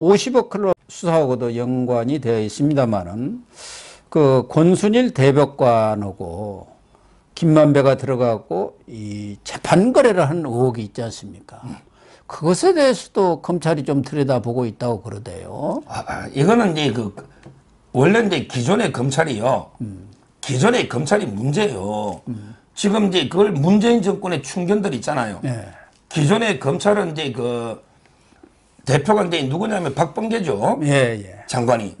50억 클럽 수사하고도 연관이 되어 있습니다만은 그 권순일 대법관하고 김만배가 들어가고 이 재판 거래를 한 의혹이 있지 않습니까? 그것에 대해서도 검찰이 좀 들여다보고 있다고 그러대요. 이거는 이제 그 원래 이제 기존의 검찰이요. 기존의 검찰이 문제예요. 지금 이제 그걸 문재인 정권의 충견들 있잖아요. 네. 기존의 검찰은 이제 그 대표가 이제 누구냐면 박범계죠. 예. 장관이.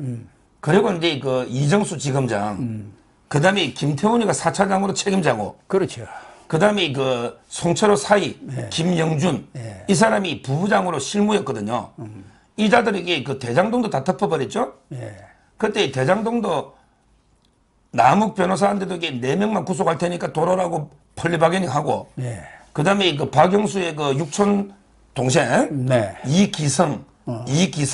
그리고 이제 그 이정수 지검장. 그 다음에 김태훈이가 4차 장으로 책임자고. 그렇죠. 그 다음에 그 송철호 사이. 예. 김영준. 예. 이 사람이 부부장으로 실무였거든요. 이 자들에게 그 대장동도 다 덮어버렸죠. 예. 그때 대장동도 남욱 변호사한테도 이게 4명만 구속할 테니까 도로라고 폴리바게닝하고. 예. 그 다음에 그 박영수의 그 육촌 동생. 네. 이기성. 이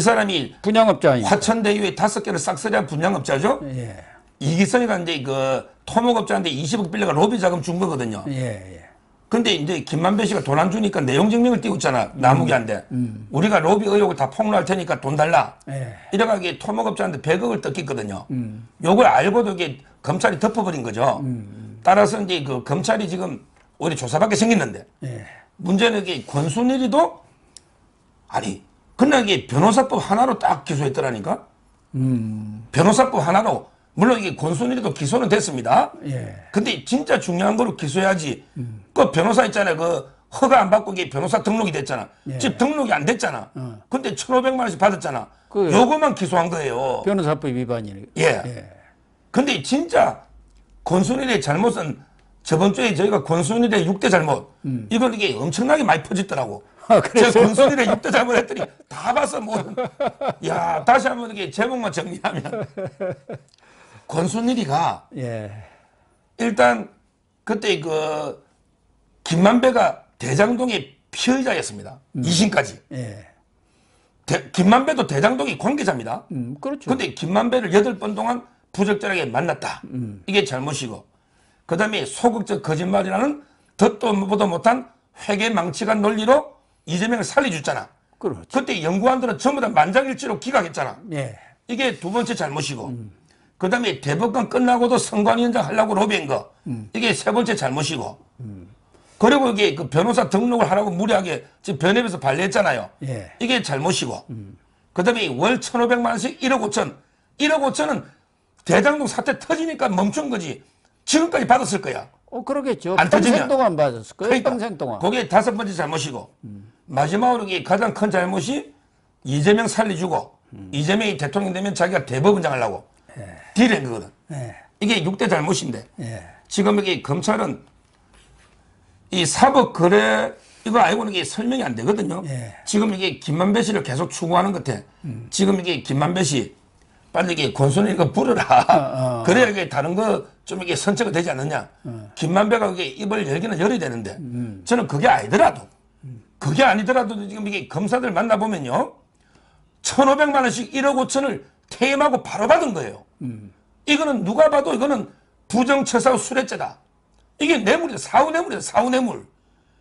사람이 분양업자입니다. 화천대유의 5개를 싹쓸이한 분양업자죠. 예. 이기성이가 이제 그 토목업자한테 20억 빌려가 로비 자금 준 거거든요. 예. 근데 이제 김만배 씨가 돈 안 주니까 내용 증명을 띄웠잖아. 남욱이한테. 우리가 로비 의혹을 다 폭로할 테니까 돈 달라. 예. 이래가지고 토목업자한테 100억을 뜯겼거든요. 요걸 알고도 이게 검찰이 덮어버린 거죠. 따라서 이제 그 검찰이 지금 오히려 조사밖에 생겼는데. 예. 문제는 이게 권순일이도 아니 그냥 이게 변호사법 하나로 딱 기소했더라니까. 변호사법 하나로. 물론 이게 권순일이도 기소는 됐습니다. 예. 근데 진짜 중요한 거로 기소해야지. 그 변호사 있잖아요. 그 허가 안 받고 이게 변호사 등록이 됐잖아. 예. 지금 등록이 안 됐잖아. 근데 1,500만 원씩 받았잖아. 그 요거만 기소한 거예요. 변호사법 위반이니까. 예. 근데 진짜 권순일의 잘못은 저번 주에 저희가 권순일의 6대 잘못. 이건 이게 엄청나게 많이 퍼졌더라고. 제가 권순일의 6대 잘못 했더니 다 봤어. 야, 다시 한번 이렇게 제목만 정리하면. 권순일이가. 예. 일단 그때 그 김만배가 대장동의 피의자였습니다. 2심까지. 예. 김만배도 대장동의 관계자입니다. 그렇죠. 근데 김만배를 8번 동안 부적절하게 만났다. 이게 잘못이고. 그 다음에 소극적 거짓말이라는 듣도 보도 못한 회계망치관 논리로 이재명을 살려줬잖아. 그렇죠. 그때 연구원들은 전부 다 만장일치로 기각했잖아. 예. 이게 두 번째 잘못이고. 그 다음에 대법관 끝나고도 선관위원장 하려고 로비한 거. 이게 세 번째 잘못이고. 그리고 이게 그 변호사 등록을 하라고 무리하게 지금 변협에서 반려했잖아요. 예. 이게 잘못이고. 그 다음에 월 1,500만 원씩 1억 5천. 1억 5천은 대장동 사태 터지니까 멈춘 거지. 지금까지 받았을 거야. 그러겠죠. 안 평생 터지면. 동안 받았을 거예요. 그러니까 평생 동안. 그게 5번째 잘못이고. 마지막으로 가장 큰 잘못이 이재명 살려주고 이재명이 대통령 되면 자기가 대법원장 하려고. 예. 딜한 거거든. 예. 이게 6대 잘못인데. 예. 지금 여기 검찰은 이 사법 거래 이거 알고는 이게 설명이 안 되거든요. 예. 지금 이게 김만배 씨를 계속 추구하는 것 같아. 지금 이게 김만배 씨 빨리 이게 권순일이가 부르라. 그래야 이게 다른 거 좀 이게 선처가 되지 않느냐. 김만배가 이게 입을 열기는 열이 되는데 저는 그게 아니더라도 지금 이게 검사들 만나보면요. 1,500만 원씩 1억 5천을 퇴임하고 바로 받은 거예요. 이거는 누가 봐도 이거는 부정처사 수뢰죄다. 이게 뇌물이다. 사후뇌물이다. 사후뇌물.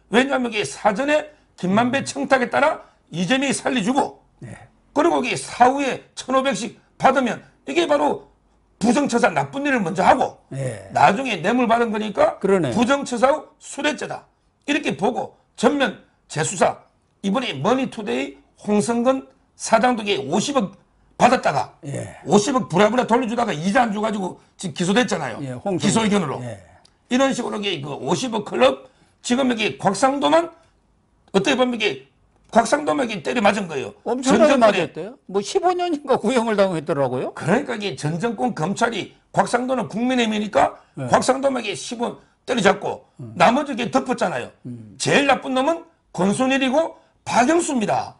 왜냐하면 이게 사전에 김만배 청탁에 따라 이재명이 살려주고. 네. 그리고 이게 사후에 1,500씩 받으면 이게 바로 부정처사 나쁜 일을 먼저 하고. 네. 나중에 뇌물 받은 거니까 부정처사 후 수뢰죄다. 이렇게 보고 전면 재수사. 이번에 머니투데이 홍성건 사장도 50억 받았다가. 예. 50억 부랴부랴 돌려주다가 이자 안 줘가지고 지금 기소됐잖아요. 예, 기소 의견으로. 예. 이런 식으로 이게 그 50억 클럽 지금 여기 곽상도만 어떻게 보면 이게 곽상도만 때려 맞은 거예요. 엄청나게 맞았대요. 뭐 15년인가 구형을 당했더라고요. 그러니까 이게 전 정권 검찰이 곽상도는 국민의힘이니까. 예. 곽상도만 15 때려잡고 나머지 이게 덮었잖아요. 제일 나쁜 놈은 권순일이고 박영수입니다.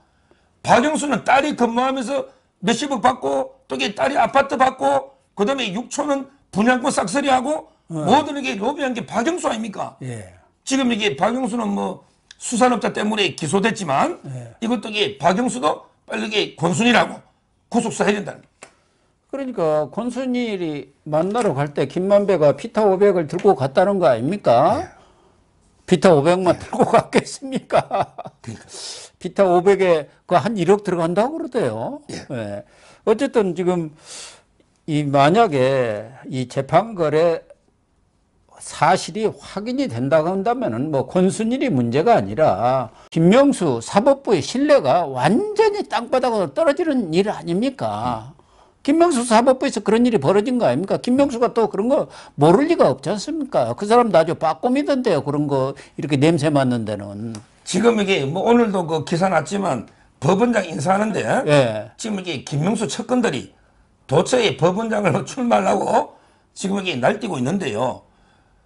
박영수는 딸이 근무하면서 몇십억 받고 또 이게 딸이 아파트 받고 그다음에 육촌은 분양권 싹쓸이하고. 모든 이게 로비한 게 박영수 아닙니까? 예. 지금 이게 박영수는 뭐 수산업자 때문에 기소됐지만. 예. 이것도 이게 박영수도 빨리 이게 권순일하고 구속수사 해야 된다는. 그러니까 권순일이 만나러 갈 때 김만배가 피타 500을 들고 갔다는 거 아닙니까? 예. 비타 500만 털고 갔겠습니까? 그러니까. 비타 500에 그 한 1억 들어간다고 그러대요. 예. 예. 어쨌든 지금 이 만약에 이 재판거래 사실이 확인이 된다고 한다면은 뭐 권순일이 문제가 아니라 김명수 사법부의 신뢰가 완전히 땅바닥으로 떨어지는 일 아닙니까? 김명수 사법부에서 그런 일이 벌어진 거 아닙니까? 김명수가 또 그런 거 모를 리가 없지 않습니까? 그 사람도 아주 빠꼼이던데요. 그런 거 이렇게 냄새 맡는 데는. 지금 이게 뭐 오늘도 그 기사 났지만 법원장 인사하는데 예. 지금 이게 김명수 측근들이 도처에 법원장을 출마하려고 지금 이게 날뛰고 있는데요.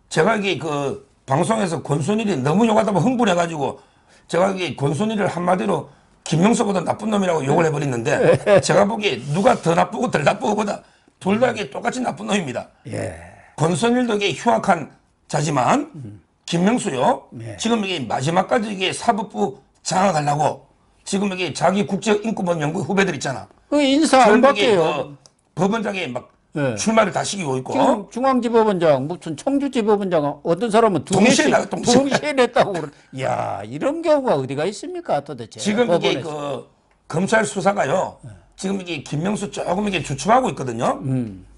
제가 이게 그 방송에서 권순일이 너무 욕하다 보면 흥분해가지고 제가 이게 권순일을 한마디로 김명수보다 나쁜 놈이라고 욕을 해버리는데 제가 보기에 누가 더 나쁘고 덜 나쁘고보다 둘 다 똑같이 나쁜 놈입니다. 예. 권순일도 이게 흉악한 자지만 김명수요. 예. 지금 이게 마지막까지 이게 사법부 장악하려고 지금 이게 자기 국제인권법연구 후배들 있잖아. 그 인사 안 받게요. 법원장에 막 예. 출마를 다 시키고 있고. 지금 중앙지법원장, 무슨 청주지법원장 어떤 사람은 두 개씩 동시에 냈다고 그러는. 이야, 이런 경우가 어디가 있습니까 도대체. 지금 법원에서. 이게 그 검찰 수사가요. 예. 지금 이게 김명수 조금 이게 주춤하고 있거든요.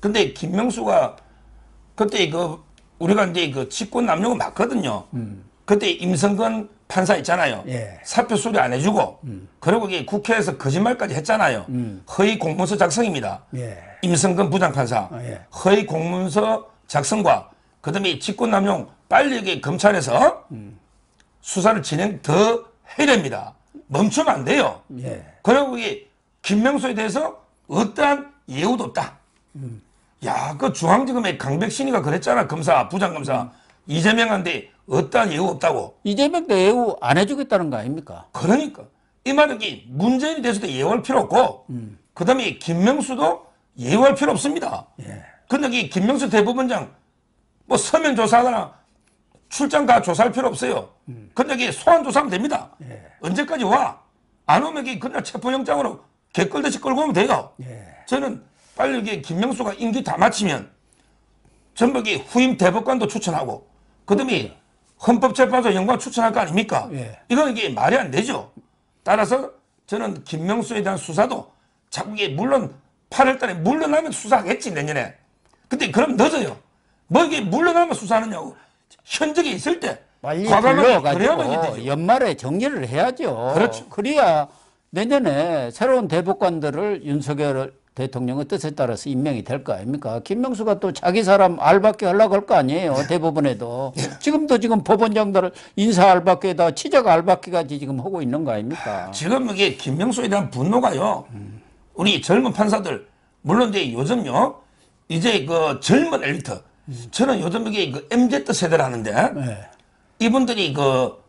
근데 김명수가 그때 그 우리가 이제 그 직권 남용은 맞거든요. 그때 임성근 판사 있잖아요. 예. 사표 수리 안 해주고 그리고 이게 국회에서 거짓말까지 했잖아요. 허위 공문서 작성입니다. 예. 임성근 부장판사 아, 예. 허위 공문서 작성과 그다음에 직권남용 빨리 이게 검찰에서 수사를 진행 더 해야 됩니다. 멈추면 안 돼요. 예. 그리고 이게 김명수에 대해서 어떠한 예우도 없다. 야, 그 중앙지검의 강백신이가 그랬잖아. 검사 부장검사 이재명한테 어떠한 예우 없다고. 이재명도 예우 안 해주겠다는 거 아닙니까? 그러니까 이 말은 문재인에 대해서도 예우할 필요 없고 그다음에 김명수도 예우할 필요 없습니다. 그런데 예. 김명수 대법원장 뭐 서면 조사하거나 출장 가 조사할 필요 없어요. 그런데 소환 조사하면 됩니다. 예. 언제까지 와? 안 오면 그날 체포영장으로 개껄듯이 끌고 오면 돼요. 예. 저는 빨리 김명수가 임기 다 마치면 전부 후임 대법관도 추천하고 그다음에 헌법재판소 연구원 추천할 거 아닙니까? 예. 이건 이게 말이 안 되죠. 따라서 저는 김명수에 대한 수사도 자꾸 이게 물론 8월달에 물러나면 수사하겠지 내년에. 근데 그럼 늦어요. 뭐 이게 물러나면 수사하느냐고. 현직에 있을 때 빨리 불러가지고 연말에 정리를 해야죠. 그렇죠. 그래야 내년에 새로운 대법관들을 윤석열 대통령의 뜻에 따라서 임명이 될 거 아닙니까? 김명수가 또 자기 사람 알바끼 하려고 할 거 아니에요. 대법원에도. 지금도 지금 법원장들을 인사 알바끼에다 치적 알바끼까지 지금 하고 있는 거 아닙니까? 지금 이게 김명수에 대한 분노가요. 우리 젊은 판사들 물론 이제 요즘요 이제 그 젊은 엘리트 저는 요즘 이게 그 MZ 세대를 하는데 네. 이분들이 그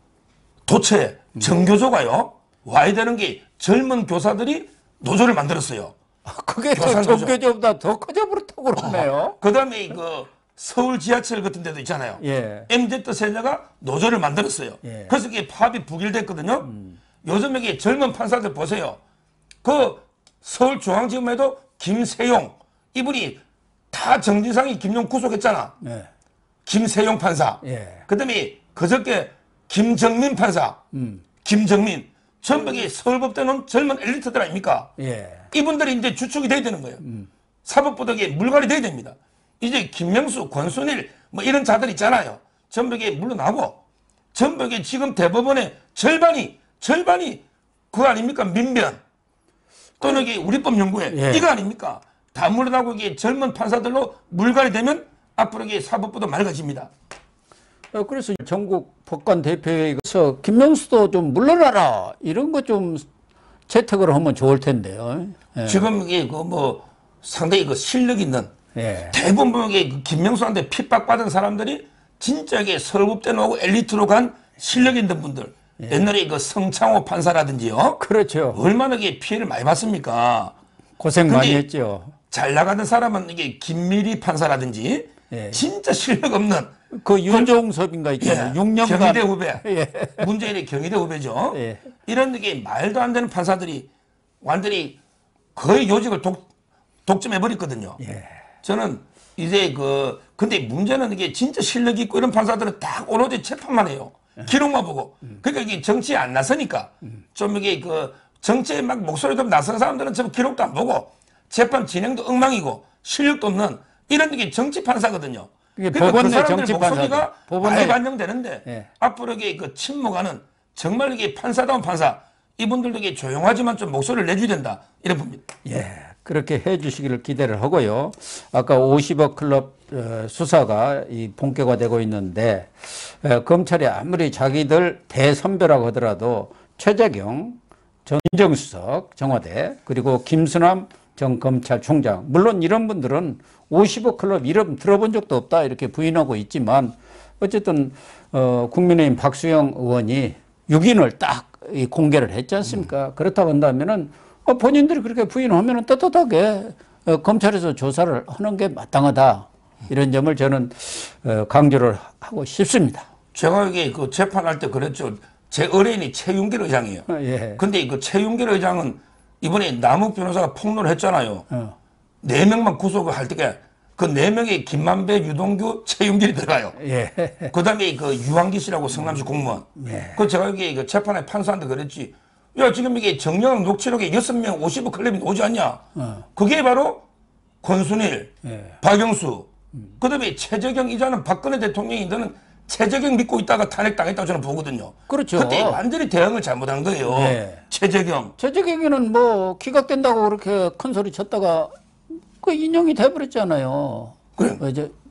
도처에 정교조가요 와야 되는 게 젊은 교사들이 노조를 만들었어요. 아, 그게 정교조보다 더 커져버렸다고 그러네요. 그다음에 그 서울 지하철 같은 데도 있잖아요. 예. MZ 세대가 노조를 만들었어요. 예. 그래서 이게 파업이 부결됐거든요. 요즘 이게 젊은 판사들 보세요. 그 서울중앙지검에도 김세용 이분이 다 정진상이 김용 구속했잖아. 네. 김세용 판사. 예. 그다음에 그저께 김정민 판사. 김정민 전부 서울법대는 젊은 엘리트들 아닙니까? 예. 이분들이 이제 주축이 돼야 되는 거예요. 사법부덕에 물갈이 돼야 됩니다. 이제 김명수, 권순일 뭐 이런 자들 있잖아요. 전부 물러나고 전부 지금 대법원의 절반이 그거 아닙니까? 민변. 또는 이게 우리법연구회 예. 이거 아닙니까? 다 물러나고 이게 젊은 판사들로 물갈이 되면 앞으로 이게 사법부도 맑아집니다. 그래서 전국 법관대표회의에서 김명수도 좀 물러나라 이런 거 좀 채택을 하면 좋을 텐데요. 예. 지금 이게 그 뭐 상당히 그 실력 있는 예. 대부분 이게 김명수한테 핍박받은 사람들이 진짜 이게 서울법대 나오고 엘리트로 간 실력 있는 분들. 예. 옛날에 그 성창호 판사라든지요. 그렇죠. 얼마나 이게 피해를 많이 받습니까? 고생 많이 했죠. 잘 나가는 사람은 이게 김미리 판사라든지 예. 진짜 실력 없는 그 윤종섭인가 있잖아요. 예. 6년간 경희대 후배. 예. 문재인의 경희대 후배죠. 예. 이런 이게 말도 안 되는 판사들이 완전히 거의 요직을 독점해 버렸거든요. 예. 저는 이제 근데 문제는 이게 진짜 실력 있고 이런 판사들은 딱 오로지 재판만 해요. 기록만 보고. 그러니까 이게 정치에 안 나서니까 좀 이게 그 정치에 막 목소리 좀 나서는 사람들은 좀 기록도 안 보고 재판 진행도 엉망이고 실력도 없는 이런 게 정치 판사거든요. 그러니까 그 사람들 목소리가 많이 반영되는데 예. 앞으로 이게 그 침묵하는 정말 이게 판사다운 판사 이분들도 이게 조용하지만 좀 목소리를 내줘야 된다 이런 겁니다. 예. 그렇게 해 주시기를 기대를 하고요. 아까 50억 클럽 수사가 이 본격화되고 있는데 검찰이 아무리 자기들 대선배라고 하더라도 최재경 전 민정수석 청와대 그리고 김수남 전 검찰총장 물론 이런 분들은 50억 클럽 이름 들어본 적도 없다 이렇게 부인하고 있지만 어쨌든 국민의힘 박수영 의원이 6인을 딱 공개를 했지 않습니까? 그렇다고 한다면은 본인들이 그렇게 부인하면 떳떳하게 검찰에서 조사를 하는 게 마땅하다. 이런 점을 저는 강조를 하고 싶습니다. 제가 여기 그 재판할 때 그랬죠. 제 의뢰인이 최윤길 의장이에요. 예. 근데 그 최윤길 의장은 이번에 남욱 변호사가 폭로를 했잖아요. 4명만 구속을 할 때에 그 4명이 김만배, 유동규, 최윤길이 들어가요. 예. 그 다음에 그 유한기 씨라고 성남시 공무원. 예. 그 제가 여기 그 재판에 판사한테 그랬지. 야, 지금 이게 정영학 녹취록에 6명 50억 클럽이 오지 않냐? 그게 바로 권순일, 예. 박영수, 그 다음에 최재경 이자는 박근혜 대통령이 너는 최재경 믿고 있다가 탄핵당했다고 저는 보거든요. 그렇죠. 그때 완전히 대응을 잘못한 거예요. 예. 최재경이는 뭐 기각된다고 그렇게 큰 소리 쳤다가 그 인용이 돼버렸잖아요. 그래.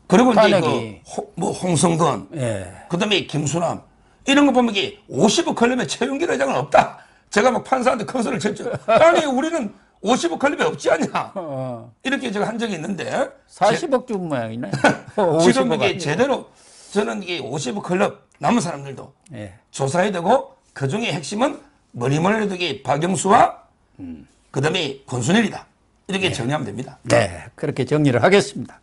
그리고 이제 홍성건, 예. 그 다음에 김수남, 이런 거 보면 이게 50억 클럽에 최윤길 회장은 없다. 제가 막 판사한테 큰 소리를 쳤죠. 아니 우리는 50억 클럽이 없지 않냐. 이렇게 제가 한 적이 있는데 40억 준 모양이네. 지금 이게 제대로 저는 이게 50억 클럽 남은 사람들도 예. 조사해야 되고 그중에 핵심은 머리머리 해도 이게 박영수와 그다음에 권순일이다. 이렇게 예. 정리하면 됩니다. 네. 그렇게 정리를 하겠습니다.